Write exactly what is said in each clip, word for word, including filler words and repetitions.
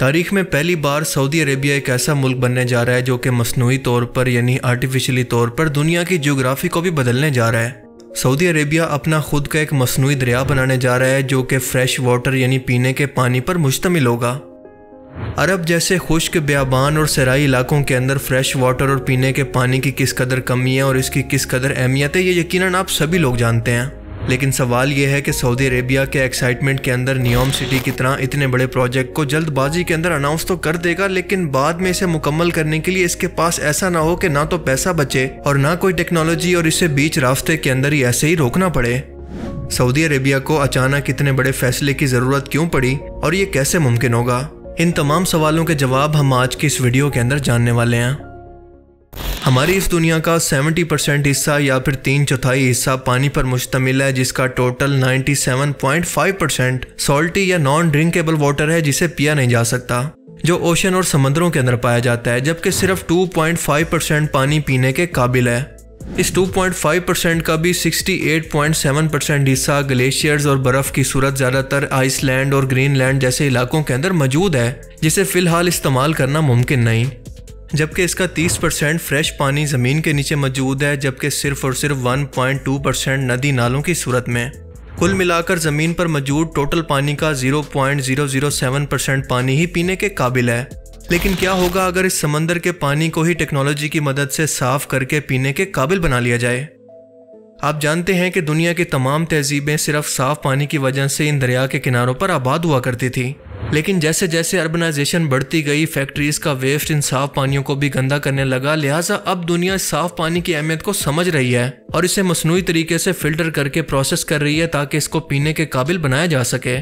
तारीख में पहली बार सऊदी अरेबिया एक ऐसा मुल्क बनने जा रहा है जो कि मसनूई तौर पर यानी आर्टिफिशियली तौर पर दुनिया की ज्योग्राफी को भी बदलने जा रहा है। सऊदी अरेबिया अपना खुद का एक मसनूई दरिया बनाने जा रहा है जो कि फ्रेश वाटर यानी पीने के पानी पर मुश्तमिल होगा। अरब जैसे खुश्क बियाबान और सराई इलाकों के अंदर फ्रेश वाटर और पीने के पानी की किस कदर कमी है और इसकी किस कदर अहमियत है ये यकीनन आप सभी लोग जानते हैं, लेकिन सवाल यह है कि सऊदी अरेबिया के एक्साइटमेंट के अंदर नियोम सिटी की तरह इतने बड़े प्रोजेक्ट को जल्दबाजी के अंदर अनाउंस तो कर देगा, लेकिन बाद में इसे मुकम्मल करने के लिए इसके पास ऐसा ना हो कि ना तो पैसा बचे और ना कोई टेक्नोलॉजी और इसे बीच रास्ते के अंदर ही ऐसे ही रोकना पड़े। सऊदी अरेबिया को अचानक इतने बड़े फैसले की ज़रूरत क्यों पड़ी और ये कैसे मुमकिन होगा, इन तमाम सवालों के जवाब हम आज की इस वीडियो के अंदर जानने वाले हैं। हमारी इस दुनिया का सत्तर परसेंट हिस्सा या फिर तीन चौथाई हिस्सा पानी पर मुश्तमिल है, जिसका टोटल सत्तानवे पॉइंट पाँच परसेंट सॉल्टी या नॉन ड्रिंकेबल वाटर है जिसे पिया नहीं जा सकता, जो ओशन और समंदरों के अंदर पाया जाता है, जबकि सिर्फ दो पॉइंट पाँच परसेंट पानी पीने के काबिल है। इस दो पॉइंट पाँच परसेंट का भी अड़सठ पॉइंट सात परसेंट हिस्सा ग्लेशियर्स और बर्फ़ की सूरत ज़्यादातर आइसलैंड और ग्रीनलैंड जैसे इलाकों के अंदर मौजूद है, जिसे फ़िलहाल इस्तेमाल करना मुमकिन नहीं, जबकि इसका तीस परसेंट फ्रेश पानी ज़मीन के नीचे मौजूद है, जबकि सिर्फ और सिर्फ एक पॉइंट दो परसेंट नदी नालों की सूरत में। कुल मिलाकर ज़मीन पर मौजूद टोटल पानी का शून्य पॉइंट शून्य शून्य सात परसेंट पानी ही पीने के काबिल है। लेकिन क्या होगा अगर इस समंदर के पानी को ही टेक्नोलॉजी की मदद से साफ़ करके पीने के काबिल बना लिया जाए? आप जानते हैं कि दुनिया की तमाम तहजीबें सिर्फ साफ़ पानी की वजह से इन दरिया के किनारों पर आबाद हुआ करती थी, लेकिन जैसे जैसे अर्बनाइजेशन बढ़ती गई फैक्ट्रीज़ का वेस्ट इन साफ़ पानियों को भी गंदा करने लगा। लिहाजा अब दुनिया साफ़ पानी की अहमियत को समझ रही है और इसे मसनूई तरीके से फ़िल्टर करके प्रोसेस कर रही है ताकि इसको पीने के काबिल बनाया जा सके।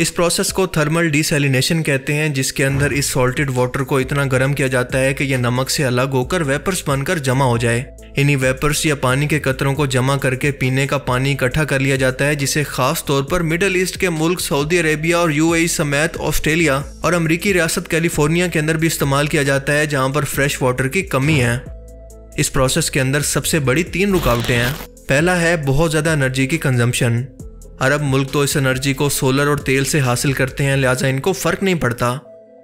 इस प्रोसेस को थर्मल डिसैलिनेशन कहते हैं, जिसके अंदर इस सॉल्टेड वाटर को इतना गर्म किया जाता है कि यह नमक से अलग होकर वेपर्स बनकर जमा हो जाए। इन्हीं वेपर्स या पानी के कतरों को जमा करके पीने का पानी इकट्ठा कर लिया जाता है, जिसे खास तौर पर मिडल ईस्ट के मुल्क सऊदी अरेबिया और यूएई समेत ऑस्ट्रेलिया और अमरीकी रियासत कैलिफोर्निया के अंदर भी इस्तेमाल किया जाता है, जहाँ पर फ्रेश वाटर की कमी है। इस प्रोसेस के अंदर सबसे बड़ी तीन रुकावटें हैं। पहला है बहुत ज़्यादा एनर्जी की कंजम्पशन। अरब मुल्क तो इस एनर्जी को सोलर और तेल से हासिल करते हैं, लिहाजा इनको फ़र्क नहीं पड़ता।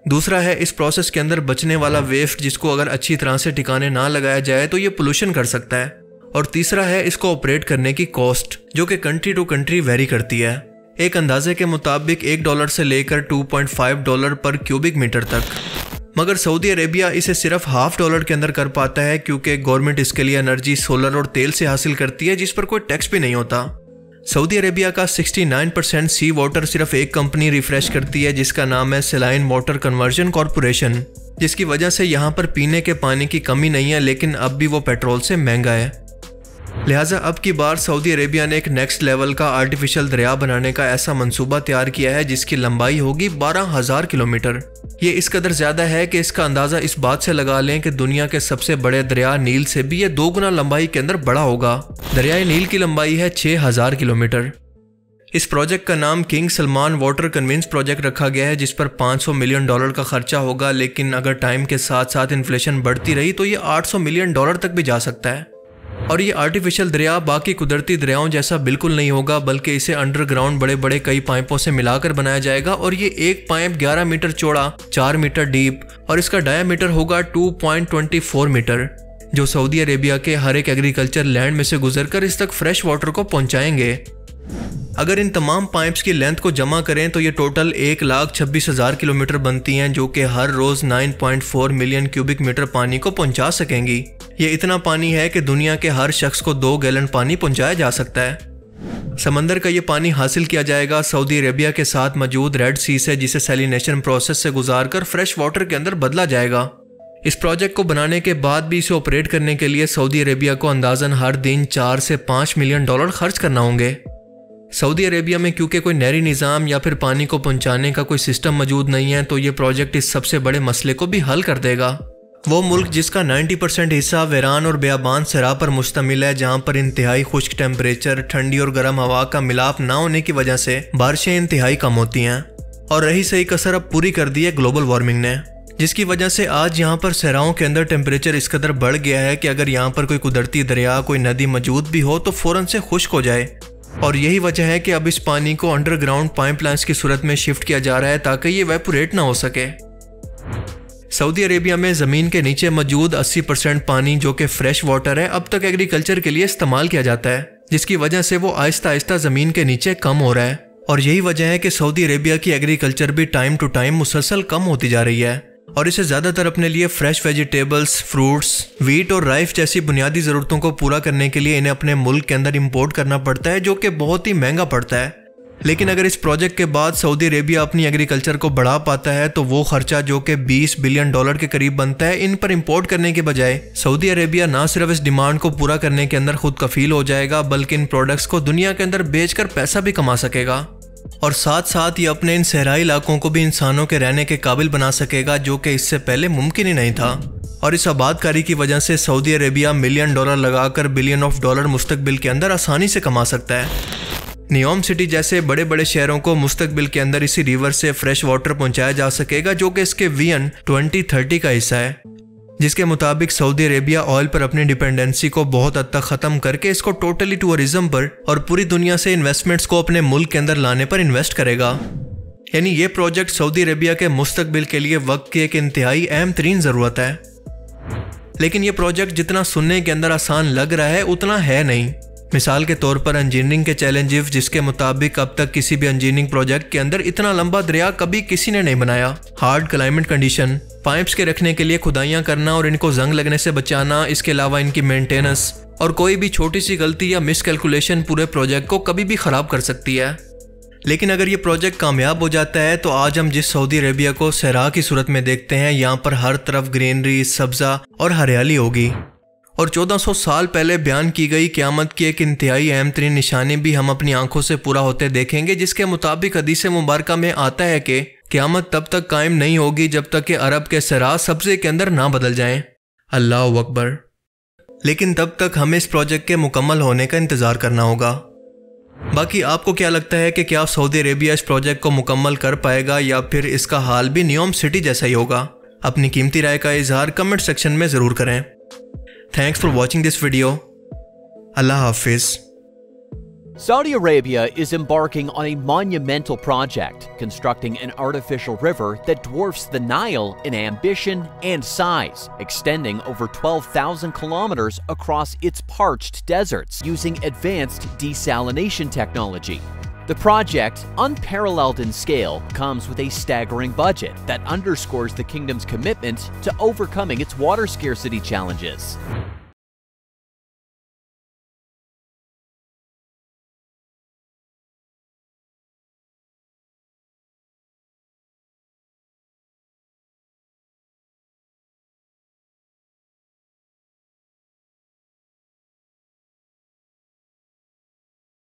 दूसरा है इस प्रोसेस के अंदर बचने वाला वेस्ट, जिसको अगर अच्छी तरह से ठिकाने ना लगाया जाए तो ये पोल्यूशन कर सकता है। और तीसरा है इसको ऑपरेट करने की कॉस्ट, जो कि कंट्री टू कंट्री वेरी करती है। एक अंदाजे के मुताबिक एक डॉलर से लेकर दो पॉइंट पाँच डॉलर पर क्यूबिक मीटर तक, मगर सऊदी अरेबिया इसे सिर्फ हाफ डॉलर के अंदर कर पाता है, क्योंकि गवर्नमेंट इसके लिए एनर्जी सोलर और तेल से हासिल करती है, जिस पर कोई टैक्स भी नहीं होता। सऊदी अरेबिया का उनहत्तर परसेंट सी वाटर सिर्फ एक कंपनी रिफ्रेश करती है, जिसका नाम है सलाइन वाटर कन्वर्जन कॉरपोरेशन, जिसकी वजह से यहाँ पर पीने के पानी की कमी नहीं है, लेकिन अब भी वो पेट्रोल से महंगा है। लिहाजा अब की बार सऊदी अरेबिया ने एक नेक्स्ट लेवल का आर्टिफिशियल दरिया बनाने का ऐसा मंसूबा तैयार किया है, जिसकी लंबाई होगी बारह हज़ार किलोमीटर। ये इस कदर ज़्यादा है कि इसका अंदाज़ा इस बात से लगा लें कि दुनिया के सबसे बड़े दरिया नील से भी ये दो गुना लंबाई के अंदर बड़ा होगा। दरियाए नील की लंबाई है छः हज़ार किलोमीटर। इस प्रोजेक्ट का नाम King Salman water conveyance project रखा गया है, जिस पर पाँच सौ मिलियन डॉलर का खर्चा होगा, लेकिन अगर टाइम के साथ साथ इन्फ्लेशन बढ़ती रही तो ये आठ सौ मिलियन डॉलर तक भी जा सकता है। और ये आर्टिफिशियल दरिया बाकी कुदरती दरियाओं जैसा बिल्कुल नहीं होगा, बल्कि इसे अंडरग्राउंड बड़े बड़े कई पाइपों से मिलाकर बनाया जाएगा। और ये एक पाइप ग्यारह मीटर चौड़ा, चार मीटर डीप और इसका डायामीटर होगा दो पॉइंट दो चार मीटर, जो सऊदी अरेबिया के हर एक एग्रीकल्चर लैंड में से गुजरकर इस तक फ्रेश वाटर को पहुंचाएंगे। अगर इन तमाम पाइप्स की लेंथ को जमा करें तो ये टोटल एक लाख छब्बीस हज़ार किलोमीटर बनती हैं, जो कि हर रोज़ नौ पॉइंट चार मिलियन क्यूबिक मीटर पानी को पहुंचा सकेंगी। ये इतना पानी है कि दुनिया के हर शख्स को दो गैलन पानी पहुंचाया जा सकता है। समंदर का ये पानी हासिल किया जाएगा सऊदी अरेबिया के साथ मौजूद रेड सी से, जिसे सैलिनेशन प्रोसेस से गुजारकर फ्रेश वाटर के अंदर बदला जाएगा। इस प्रोजेक्ट को बनाने के बाद भी इसे ऑपरेट करने के लिए सऊदी अरेबिया को अंदाजन हर दिन चार से पाँच मिलियन डॉलर खर्च करना होंगे। सऊदी अरेबिया में क्योंकि कोई नहरी निज़ाम या फिर पानी को पहुंचाने का कोई सिस्टम मौजूद नहीं है, तो ये प्रोजेक्ट इस सबसे बड़े मसले को भी हल कर देगा। वो मुल्क जिसका नब्बे परसेंट हिस्सा वीरान और बियाबान सरा पर मुश्तमिल है, जहाँ पर इंतहाई खुश्क टेम्परेचर, ठंडी और गर्म हवा का मिलाप ना होने की वजह से बारिशें इंतहाई कम होती हैं, और रही सही कसर अब पूरी कर दी है ग्लोबल वार्मिंग ने, जिसकी वजह से आज यहाँ पर सहराओं के अंदर टेम्परेचर इस कदर बढ़ गया है कि अगर यहाँ पर कोई कुदरती दरिया, कोई नदी मौजूद भी हो तो फ़ौरन से खुश्क हो जाए। और यही वजह है कि अब इस पानी को अंडरग्राउंड पाइपलाइंस की सूरत में शिफ्ट किया जा रहा है ताकि ये इवेपोरेट ना हो सके। सऊदी अरेबिया में ज़मीन के नीचे मौजूद अस्सी परसेंट पानी जो कि फ्रेश वाटर है अब तक एग्रीकल्चर के लिए इस्तेमाल किया जाता है, जिसकी वजह से वो आहिस्ता आहिस्ता ज़मीन के नीचे कम हो रहा है। और यही वजह है कि सऊदी अरेबिया की एग्रीकल्चर भी टाइम टू टाइम मुसलसल कम होती जा रही है और इसे ज़्यादातर अपने लिए फ्रेश वेजिटेबल्स, फ्रूट्स, वीट और राइस जैसी बुनियादी ज़रूरतों को पूरा करने के लिए इन्हें अपने मुल्क के अंदर इम्पोर्ट करना पड़ता है, जो कि बहुत ही महंगा पड़ता है। लेकिन अगर इस प्रोजेक्ट के बाद सऊदी अरेबिया अपनी एग्रीकल्चर को बढ़ा पाता है तो वो खर्चा जो कि बीस बिलियन डॉलर के करीब बनता है, इन पर इंपोर्ट करने के बजाय सऊदी अरेबिया ना सिर्फ इस डिमांड को पूरा करने के अंदर खुद कफील हो जाएगा बल्कि इन प्रोडक्ट्स को दुनिया के अंदर बेचकर पैसा भी कमा सकेगा और साथ साथ ये अपने इन सहराई इलाकों को भी इंसानों के रहने के काबिल बना सकेगा, जो कि इससे पहले मुमकिन ही नहीं था। और इस आबादकारी की वजह से सऊदी अरेबिया मिलियन डॉलर लगाकर बिलियन ऑफ डॉलर मुस्तकबिल के अंदर आसानी से कमा सकता है। नियोम सिटी जैसे बड़े बड़े शहरों को मुस्तकबिल के अंदर इसी रिवर से फ्रेश वाटर पहुंचाया जा सकेगा, जो कि इसके विजन ट्वेंटी थर्टी का हिस्सा है, जिसके मुताबिक सऊदी अरेबिया ऑयल पर अपनी डिपेंडेंसी को बहुत हद तक ख़त्म करके इसको टोटली टूरिज्म पर और पूरी दुनिया से इन्वेस्टमेंट्स को अपने मुल्क के अंदर लाने पर इन्वेस्ट करेगा। यानी ये प्रोजेक्ट सऊदी अरेबिया के मुस्तकबिल के लिए वक्त की एक इंतहाई अहम तरीन ज़रूरत है। लेकिन ये प्रोजेक्ट जितना सुनने के अंदर आसान लग रहा है उतना है नहीं। मिसाल के तौर पर इंजीनियरिंग के चैलेंजेस, जिसके मुताबिक अब तक किसी भी इंजीनियरिंग प्रोजेक्ट के अंदर इतना लंबा दरिया कभी किसी ने नहीं बनाया। हार्ड क्लाइमेट कंडीशन, पाइप्स के रखने के लिए खुदाइयाँ करना और इनको जंग लगने से बचाना, इसके अलावा इनकी मेंटेनेंस और कोई भी छोटी सी गलती या मिसकैलकुलेशन पूरे प्रोजेक्ट को कभी भी ख़राब कर सकती है। लेकिन अगर ये प्रोजेक्ट कामयाब हो जाता है तो आज हम जिस सऊदी अरेबिया को सहरा की सूरत में देखते हैं, यहाँ पर हर तरफ ग्रीनरी, सब्जा और हरियाली होगी। और चौदह सौ साल पहले बयान की गई क़यामत की एक इंतहाई अहम तरीन निशानी भी हम अपनी आंखों से पूरा होते देखेंगे, जिसके मुताबिक हदीस मुबारका में आता है कि क़यामत तब तक कायम नहीं होगी जब तक कि अरब के सरा सब्जे के अंदर ना बदल जाएं। अल्लाह अकबर। लेकिन तब तक हमें इस प्रोजेक्ट के मुकम्मल होने का इंतज़ार करना होगा। बाकी आपको क्या लगता है कि क्या सऊदी अरेबिया इस प्रोजेक्ट को मुकम्मल कर पाएगा या फिर इसका हाल भी नियोम सिटी जैसा ही होगा? अपनी कीमती राय का इजहार कमेंट सेक्शन में ज़रूर करें। Thanks for watching this video. Allah Hafiz. Saudi Arabia is embarking on a monumental project, constructing an artificial river that dwarfs the Nile in ambition and size, extending over twelve thousand kilometers across its parched deserts using advanced desalination technology. The project, unparalleled in scale, comes with a staggering budget that underscores the kingdom's commitment to overcoming its water scarcity challenges.